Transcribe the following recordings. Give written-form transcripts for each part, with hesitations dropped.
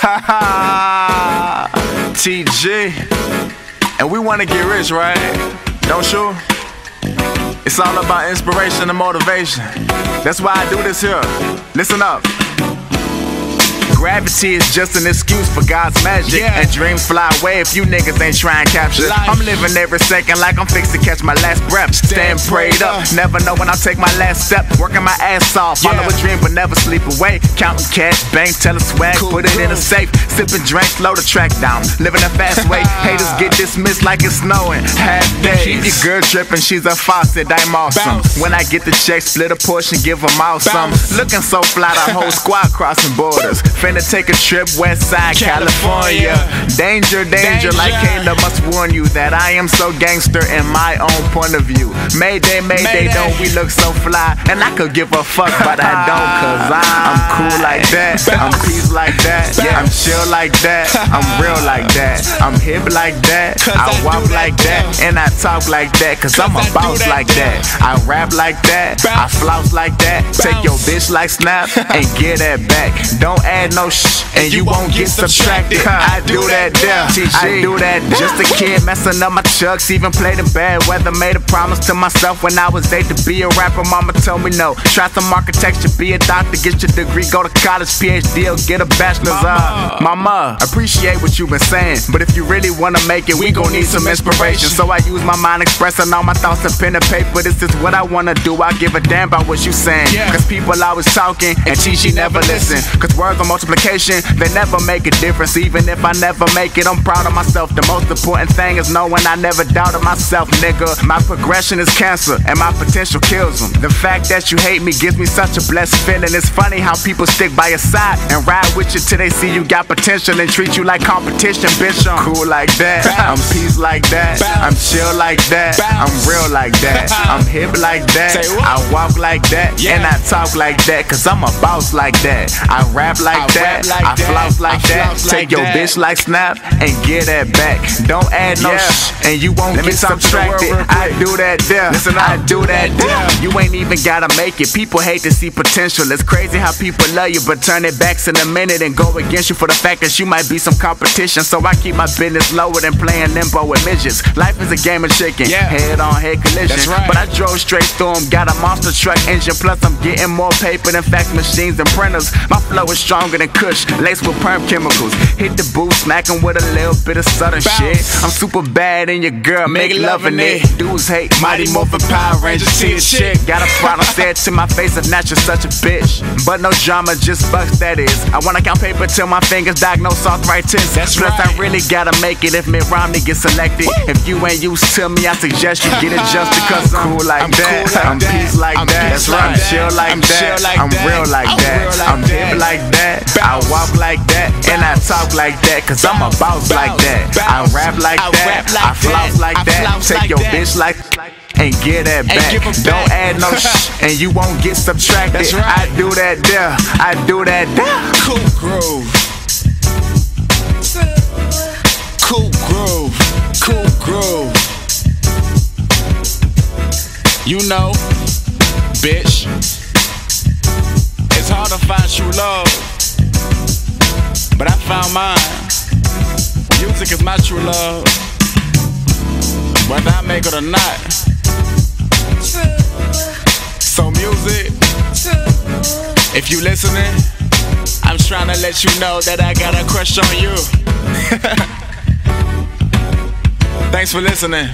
Ha ha, TG. And we want to get rich, right? Don't you? It's all about inspiration and motivation. That's why I do this here. Listen up. Gravity is just an excuse for God's magic, yeah. And dreams fly away if you niggas ain't trying to capture life. I'm living every second like I'm fixed to catch my last breath. Stand prayed up, never know when I'll take my last step. Working my ass off, yeah. Follow a dream but never sleep away. Counting cash, bank, teller swag, cool, put it cool in a safe. Sipping drink, slow the track down, living a fast way. Haters get dismissed like it's snowing, half days. Keep your girl dripping, she's a faucet, I'm awesome. Bounce. When I get the check, split a portion, give them all some. Looking so fly, the whole squad crossing borders. Finna take a trip west side California. Danger, danger, like Kayla must warn you that I am so gangster in my own point of view. Mayday, mayday, don't we look so fly? And I could give a fuck, but I don't, cause I'm cool like that. I'm peace like that. Yeah, I'm chill like that. I'm real like that. I'm hip like that. I walk like that. And I talk like that, cause I'm a boss like that. I rap like that. I floss like that. Take your bitch like Snap and get that back. Don't add no shh, and you won't get subtracted. I do that there, I do that. Just a kid messing up my chucks, even played in bad weather. Made a promise to myself when I was 8 to be a rapper. Mama told me no. Try some architecture, be a doctor, get your degree, go to college, PhD, or get a bachelor's. Mama, appreciate what you've been saying, but if you really wanna make it, we gon' need some inspiration. So I use my mind, expressing all my thoughts in pen and paper. This is what I wanna do. I give a damn about what you saying, cause people always talking and TG never listen. Cause words on multiplication, they never make a difference. Even if I never make it, I'm proud of myself. The most important thing is knowing I never doubted myself, nigga. My progression is cancer, and my potential kills them. The fact that you hate me gives me such a blessed feeling. It's funny how people stick by your side and ride with you till they see you got potential and treat you like competition, bitch. I'm cool like that, I'm peace like that, I'm chill like that, I'm real like that, I'm hip like that, I walk like that, and I talk like that, cause I'm a boss like that. I rap like that, I floss like that. Take your bitch like Snap and get that back. Don't add no shh, and you won't get subtracted. I do that there, I do that there. You ain't even gotta make it. People hate to see potential. It's crazy how people love you but turn their backs in a minute and go against you for the fact that you might be some competition. So I keep my business lower than playing limbo with midgets. Life is a game of chicken, head on head collision. But I drove straight through them, got a monster truck engine. Plus I'm getting more paper than fax machines and printers. My flow is stronger than Kush, laced with perm chemicals. Hit the booth, smacking with a little bit of southern shit. I'm super bad and your girl make loving it. Dudes hate Mighty Morphin Power Rangers, see the shit. Got a problem, say it to my face if not, you're such a bitch. But no drama, just bucks that is. I wanna count paper till my fingers diagnose arthritis. Plus I really gotta make it if Mitt Romney gets selected. If you ain't used to me, I suggest you get adjusted, cause I'm cool like that, I'm peace like that, I'm chill like that, I'm real like that, I'm hip like that, I walk like that, and I talk like that, cause I'm a boss like that. I rap like that, I floss like that, take your bitch like and get that back. Don't add no shh, and you won't get subtracted. I do that there, I do that there. Cool groove, cool groove, cool groove. You know, bitch, it's hard to find true love, but I found mine. Music is my true love, whether I make it or not. So music, if you listening, I'm trying to let you know that I got a crush on you. Thanks for listening.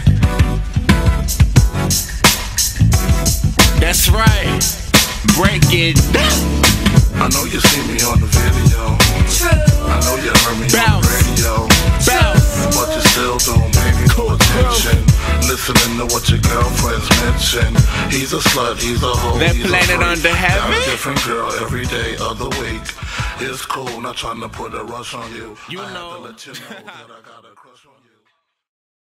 That's right, break it down. I know you see me on the video, I know you heard me on the radio, but you still don't pay me no attention. Listening to what your girlfriends mention. He's a slut, he's a hoe, that he's planet a under heaven. Got a different girl every day of the week. It's cool, not trying to put a rush on you. I have to let you know that I got a crush on you.